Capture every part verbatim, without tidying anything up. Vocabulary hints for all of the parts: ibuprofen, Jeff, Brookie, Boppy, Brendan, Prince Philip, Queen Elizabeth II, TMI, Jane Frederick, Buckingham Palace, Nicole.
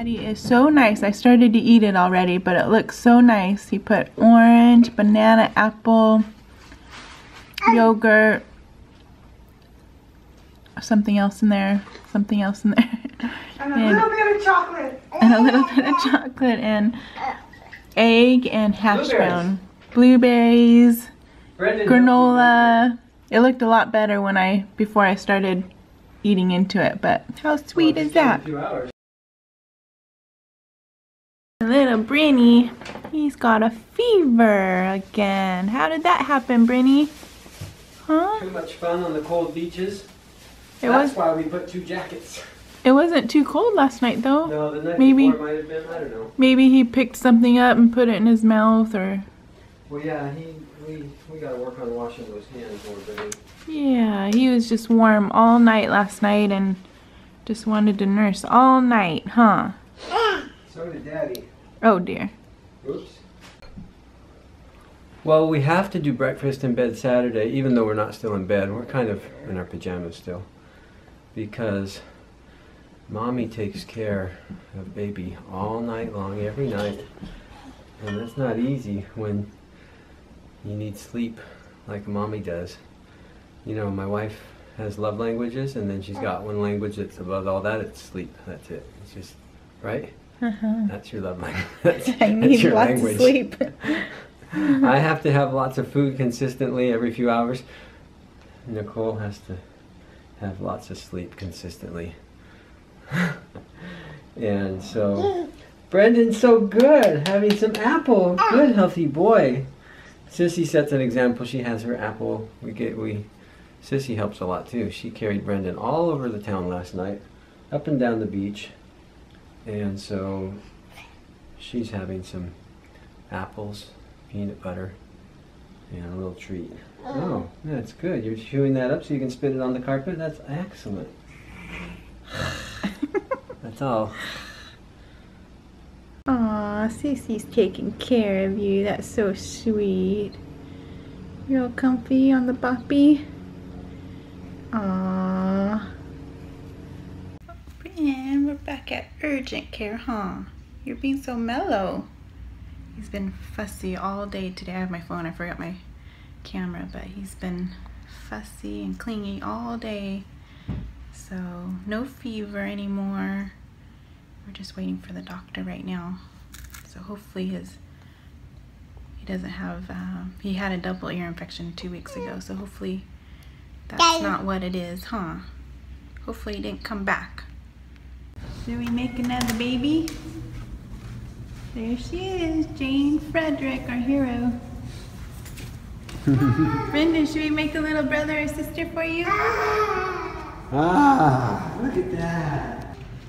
patty is so nice. I started to eat it already, but it looks so nice. He put orange, banana, apple, yogurt, something else in there, something else in there. And, and a little bit of chocolate. And a little bit of chocolate and egg and hash brown. Blueberries, Brendan, granola. It looked a lot better when I before I started eating into it, but how sweet well, is that? Little Brenny, he's got a fever again. How did that happen, Brenny? Huh? Too much fun on the cold beaches. It That's was, why we put two jackets. It wasn't too cold last night, though. No, the night maybe, before might have been, I don't know. Maybe he picked something up and put it in his mouth, or... Well, yeah, he, we, we gotta work on washing those hands more, baby. Yeah, he was just warm all night last night and just wanted to nurse all night, huh? So did Daddy. Oh, dear. Oops. Well, we have to do breakfast in bed Saturday, even though we're not still in bed. We're kind of in our pajamas still, because Mommy takes care of baby all night long, every night. And that's not easy when you need sleep like Mommy does. You know, my wife has love languages, and then she's got one language that's above all that, it's sleep. That's it. It's just, right? Uh-huh. That's your love language. That's, I need that's your lots language. Of sleep. I have to have lots of food consistently every few hours. Nicole has to have lots of sleep consistently. And so, Brendan's so good having some apple. Good healthy boy. Sissy sets an example. She has her apple. We get we. Sissy helps a lot too. She carried Brendan all over the town last night, up and down the beach, and so she's having some apples, peanut butter, and a little treat. Oh, that's good. You're chewing that up so you can spit it on the carpet. That's excellent. That's all. Aw, Sissy's taking care of you. That's so sweet. You're all comfy on the boppy. Aw. And we're back at urgent care, huh? You're being so mellow. He's been fussy all day today. I have my phone. I forgot my camera, but he's been fussy and clingy all day. So, no fever anymore. We're just waiting for the doctor right now. So hopefully his, he doesn't have, uh, he had a double ear infection two weeks ago. So hopefully that's not what it is, huh? Hopefully he didn't come back. Do we make another baby? There she is, Jane Frederick, our hero. Brendan, should we make a little brother or sister for you? Ah, look at that.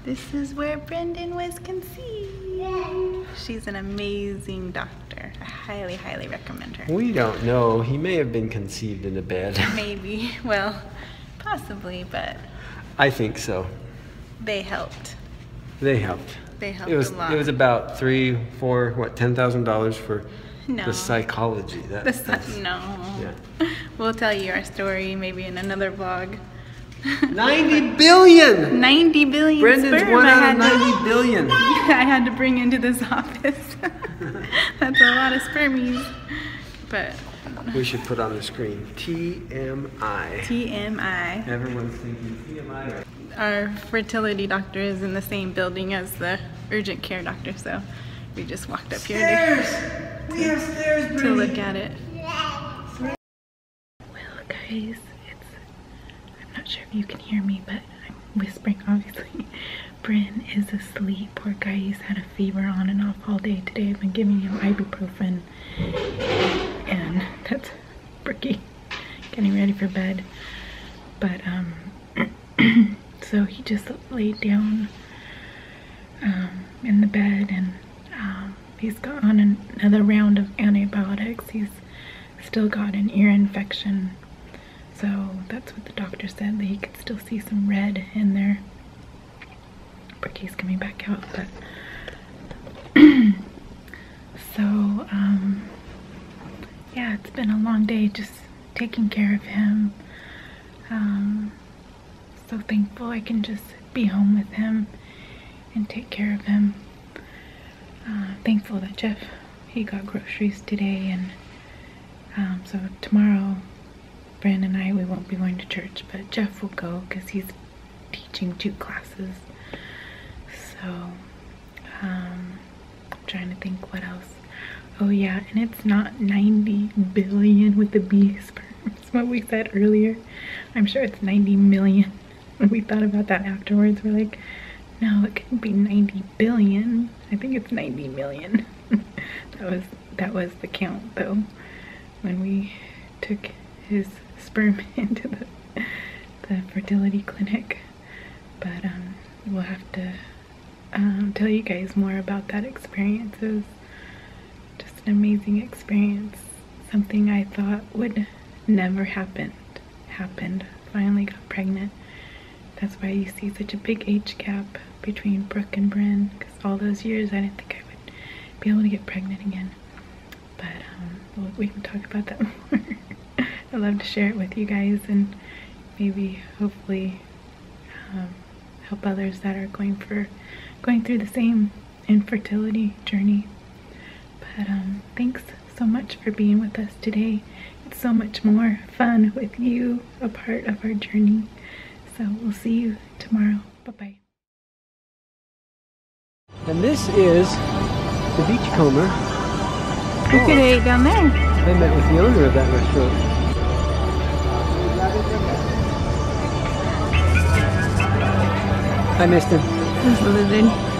This is where Brendan was conceived. Yeah. She's an amazing doctor. I highly, highly recommend her. We don't know. He may have been conceived in a bed. Maybe. Well, possibly, but... I think so. They helped. They helped. They helped it was, a lot. It was about three, four, what, ten thousand dollars for no. the psychology. That, the psy no. Yeah. We'll tell you our story maybe in another vlog. ninety billion! ninety billion Brendan's sperm. one out of ninety billion. Yeah, I had to bring into this office. That's a lot of spermies. But we should put on the screen T M I. T M I. Everyone's thinking T M I. Our fertility doctor is in the same building as the urgent care doctor, so we just walked up stairs. here to, we have stairs, to, to look at it. Well, guys. Not sure if you can hear me, but I'm whispering, obviously. Bren is asleep. Poor guy, he's had a fever on and off all day today. I've been giving him ibuprofen. And that's Brookie getting ready for bed. But, um, so he just laid down um, in the bed, and um, he's got on another round of antibiotics. He's still got an ear infection. So that's what the doctor said, that he could still see some red in there. Brookie's coming back out, but... So, um, yeah, it's been a long day just taking care of him. Um, so thankful I can just be home with him. and take care of him. Uh, thankful that Jeff, he got groceries today, and um, so tomorrow Brandon and I, we won't be going to church, but Jeff will go because he's teaching two classes. So um, I'm trying to think what else. Oh yeah, and it's not ninety billion with the B sperms, what we said earlier. I'm sure it's ninety million. We thought about that afterwards. We're like, no, it couldn't be ninety billion. I think it's ninety million. that was that was the count though, when we took his sperm into the, the fertility clinic. But um, we'll have to um, tell you guys more about that experience. It was just an amazing experience. Something I thought would never happen happened. Finally got pregnant. That's why you see such a big age gap between Brooke and Bren, because all those years I didn't think I would be able to get pregnant again. But um, we can talk about that more. I'd love to share it with you guys, and maybe hopefully um, help others that are going for going through the same infertility journey. But um, thanks so much for being with us today. It's so much more fun with you a part of our journey. So we'll see you tomorrow. Bye-bye. And this is the Beachcomber. You could oh. eat down there. I met with the owner of that restaurant. I missed him. This little dude.